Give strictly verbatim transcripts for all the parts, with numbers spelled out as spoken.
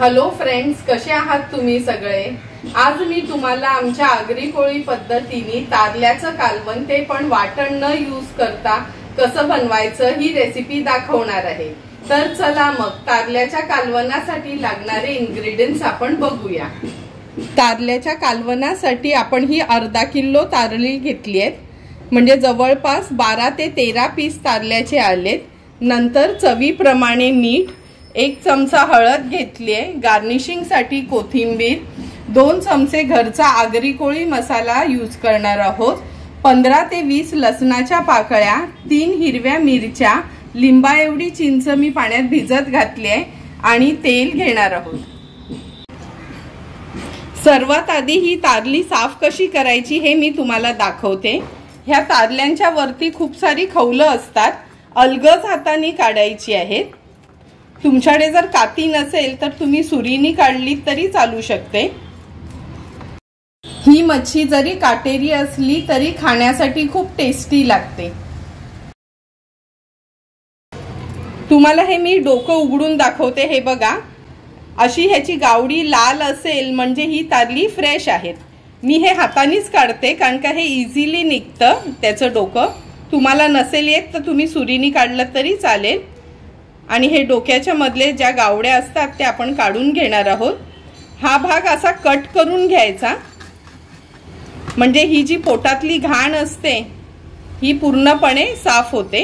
Hello friends, कसे आहात तुम्ही सगळे। आज मी तुम्हाला आमच्या आगरीकोळी पद्धतीने तारल्याचं काल्वण ते पण वाटण न यूज करता कसं बनवायचं ही रेसिपी दाखवणार आहे। तर चला मग तारल्याच्या काल्वणासाठी लागणारे इंग्रेडिएंट्स आपण बघूया। तारल्याच्या काल्वणासाठी आपण ही अर्धा किलो तारली घेतली आहेत, म्हणजे जवळपास बारा ते तेरा पीस तारल्याचे आलेत। नंतर चवीप्रमाणे मीठ, एक चमचा हळद घेतली आहे, गार्निशिंग साठी कोथिंबीर, दोन चमचे घरचा आगरीकोळी मसाला यूज करणार आहोत, पंधरा ते वीस लसणाच्या पाकळ्या, तीन हिरव्या मिरच्या, लिंबा एवढी चिंच मी पाण्यात भिजत घातली आहे आणि तेल घेणार आहोत। सर्वात आधी ही तारली साफ कशी करायची हे मी तुम्हाला दाखवते। ह्या तारल्यांच्या वरती खूप सारी खवलं असतात, अलगद हाताने काढायची आहेत। तुमच्याकडे जर काती नसेल तर तुम्ही सुरीने काढली तरी चालू शकते। ही मच्छी जरी काटेरी असली तरी खाण्यासाठी खूप टेस्टी लागते। तुम्हाला हे मी डोकं उघडून दाखवते, हे बघा। अशी ह्याची गावडी लाल असेल म्हणजे ही तारली फ्रेश आहेत। मी हे हातानेच काढते कारण का हे इझिली निघतं त्याचं डोकं। तुम्हाला नसेल येत तर तुम्ही सुरीने काढलं तरी चालेल। आणि हे डोक्याच्या मधले ज्या गावड्या असतात ते आपण काढून घेणार आहोत। हा भाग असा कट करून घ्यायचा, म्हणजे ही जी पोटातली घाण असते ही पूर्णपणे साफ होते।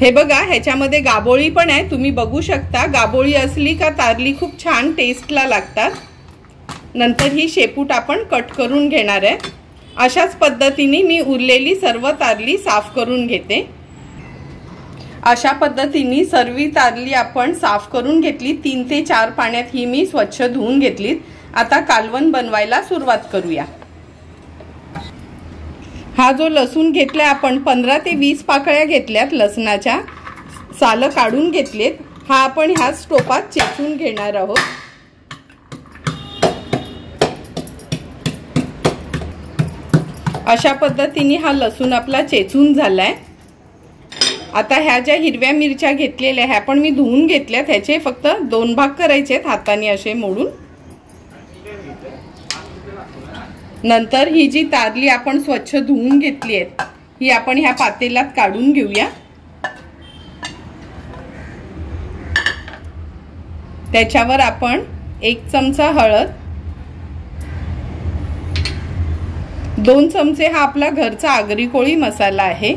हे बघा, ह्याच्यामध्ये गाबोळी पण आहे, तुम्ही बघू शकता। गाबोळी असली का तारली खूप छान टेस्टला लागतात। नंतर ही शेपूट आपण कट करून घेणार आहे। अशाच पद्धतीने मी उरलेली सर्व तारली साफ करून घेते। अशा पद्धतीने सर्व तारली आपण साफ करून घेतली। तीन ते चार पाण्यात ही मी स्वच्छ धुवून घेतली। आता कालवण बनवायला सुरुवात करूया। हा जो लसूण घेतला आपण, पंधरा ते वीस पाकळ्या घेतल्यात लसणाच्या, सालं काढून घेतलेत। हा आपण ह्या स्टोपात चेचून घेणार आहोत। अशा पद्धतीने हा लसूण आपला चेचून झालाय। आता ह्या ज्या हिरव्या मिरच्या घेतलेल्या ह्या पण मी धुवून घेतल्या। त्याचे फक्त दोन भाग करायचे आहेत हाताने असे मोडून। नंतर ही जी तारली आपण स्वच्छ धुवून घेतली आहे ही आपण ह्या पातेल्यात काढून घेऊया। त्याच्यावर आपण एक चमचा हळद, दोन चमचे हा आपला घरचा आगरीकोळी मसाला आहे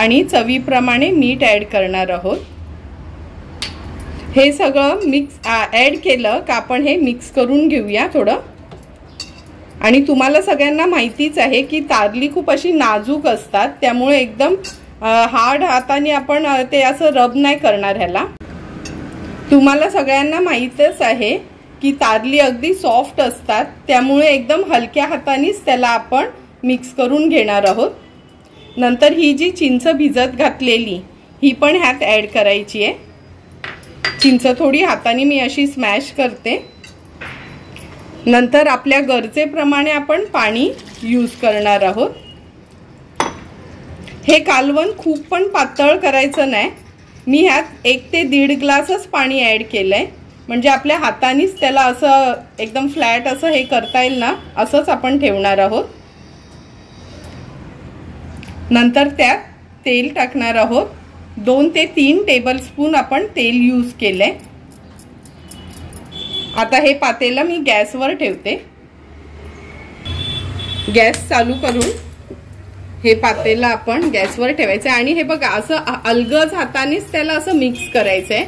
आणि चवीप्रमाणे मीठ ॲड करणार आहोत। हे सगळं मिक्स ॲड केलं का आपण हे मिक्स करून घेऊया थोडं। आणि तुम्हाला सगळ्यांना माहितीच आहे की तारली खूप अशी नाजूक असतात, त्यामुळे एकदम हार्ड हाताने आपण ते असं रब नाही करणार ह्याला। तुम्हाला सगळ्यांना माहीतच आहे की तारली अगदी सॉफ्ट असतात, त्यामुळे एकदम हलक्या हातानेच त्याला आपण मिक्स करून घेणार आहोत। नंतर ही जी चिंच भिजत घातलेली ही पण ह्यात ॲड करायची आहे। चिंच थोडी हाताने मी अशी स्मॅश करते। नंतर आपल्या गरजेप्रमाणे आपण पाणी यूज करणार आहोत। हे कालवण खूप पण पातळ करायचं नाही। मी ह्यात एक ते दीड ग्लासच पाणी ॲड केलं आहे, म्हणजे आपल्या हातानेच त्याला असं एकदम फ्लॅट असं हे करता येईल ना, असंच आपण ठेवणार आहोत। नंतर त्यात तेल टाकणार आहोत। दोन ते तीन टेबलस्पून आपण तेल यूज केले। आता हे पातेलं मी गॅसवर ठेवते। गॅस चालू करून हे पातेलं आपण गॅसवर ठेवायचं आहे आणि हे बघा असं अलगद हातानेच त्याला असं मिक्स करायचं आहे।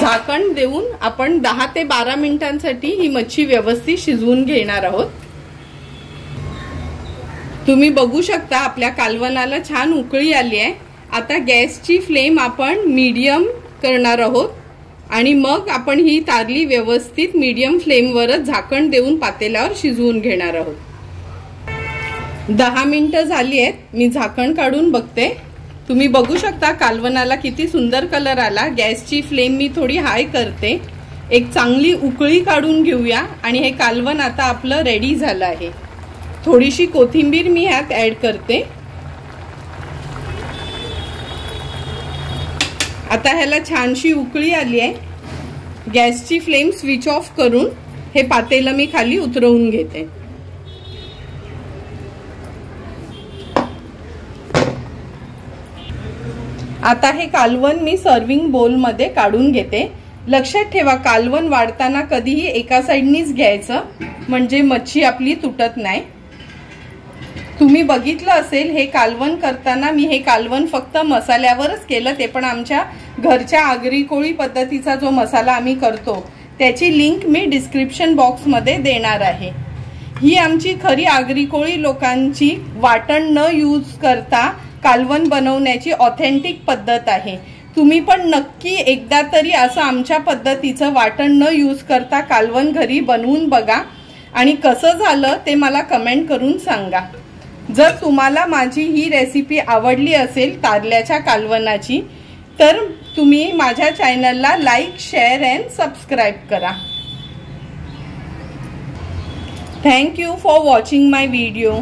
झाकण देऊन आपण दहा ते बारा मिनिटांसाठी ही मच्छी व्यवस्थित शिजवून घेणार आहोत। तुम्ही बघू शकता आपल्या कालवणाला छान उकळी आली आहे। आता गॅसची फ्लेम आपण मीडियम करणार आहोत आणि मग आपण ही तारली व्यवस्थित मीडियम फ्लेमवरच झाकण देऊन पातेल्यावर शिजवून घेणार आहोत। दहा मिनिटं झाली आहेत, मी झाकण काढून बघते। तुम्ही बघू शकता कालवणाला किती सुंदर कलर आला। गॅसची फ्लेम मी थोडी हाय करते। एक चांगली उकळी काढून घेऊया आणि हे कालवण आता आपलं रेडी झालं आहे। थोडीशी कोथिंबीर मी ह्यात ॲड करते। आता ह्याला छानशी उकळी आली आहे। गॅसची फ्लेम स्विच ऑफ करून हे पातेलं मी खाली उतरवून घेते। आता हे कालवण मी सर्विंग बोल मध्ये काढून घेते। लक्षात ठेवा, कालवण वाढताना कधीही एका साइडनीच घ्यायचं म्हणजे मच्छी आपली तुटत नाही। तुम्ही बघितलं असेल हे कालवण करताना मी हे कालवण फक्त मसाल्यावरच केलं, ते पण आमच्या घरच्या आगरीकोळी पद्धतीचा जो मसाला आम्ही करतो त्याची लिंक मी डिस्क्रिप्शन बॉक्स मध्ये देणार आहे। ही आमची खरी आगरीकोळी लोकांची वाटण न यूज करता कालवण बनवण्याची ऑथेंटिक पद्धत आहे। तुम्ही पण नक्की एकदा तरी असं आमच्या पद्धतीचं वाटण न यूज करता कालवण घरी बनवून बघा आणि कसं झालं ते मला कमेंट करून सांगा। जर तुम्हाला माझी ही रेसिपी आवडली असेल तारल्याच्या कालवणाची तर तुम्ही माझ्या चॅनलला लाईक शेअर अँड सबस्क्राईब करा। Thank you for watching my video.